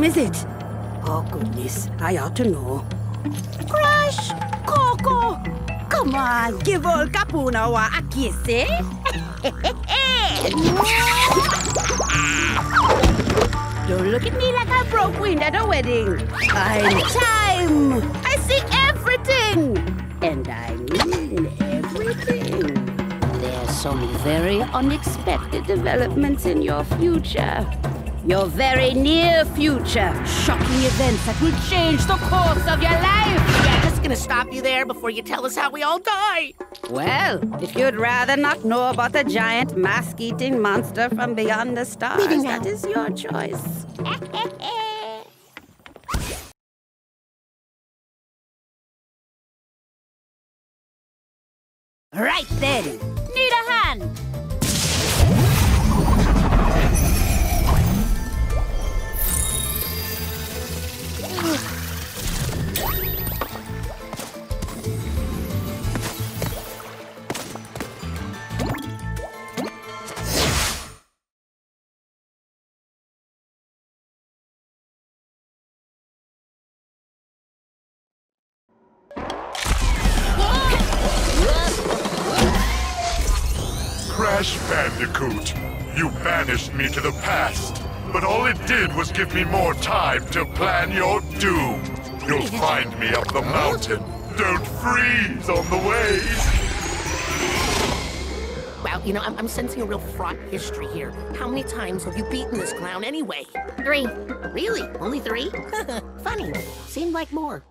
time is it? Oh, goodness. I ought to know. Crash! Coco! Come on, give old Kapunawa a kiss, eh? Don't look at me like I broke wind at a wedding. I'm time. I see everything. And I mean everything. There's some very unexpected developments in your future. Your very near future. Shocking events that will change the course of your life. Yeah, just gonna stop you there before you tell us how we all die. Well, if you'd rather not know about the giant mask-eating monster from beyond the stars, that is your choice. Right then. Need a hand. Crash Bandicoot, you banished me to the past, but all it did was give me more time to plan your doom. You'll find me up the mountain. Don't freeze on the way. Well, you know, I'm sensing a real fraught history here. How many times have you beaten this clown anyway? 3. Really? Only 3? Funny. Seemed like more.